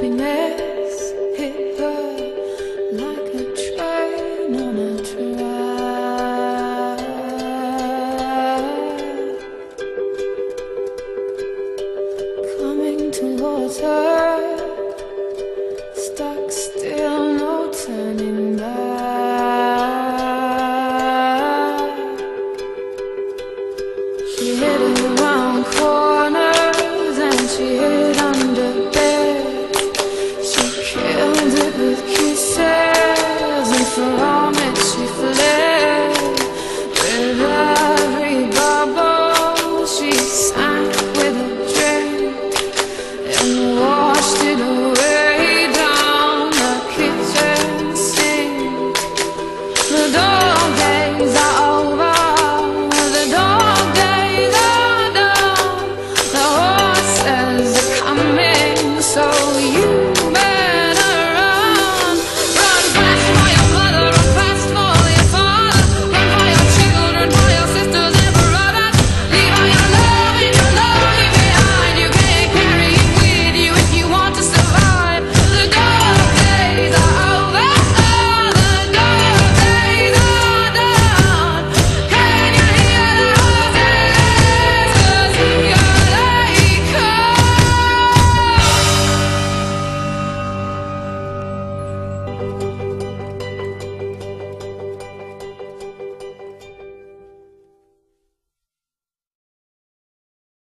be mad.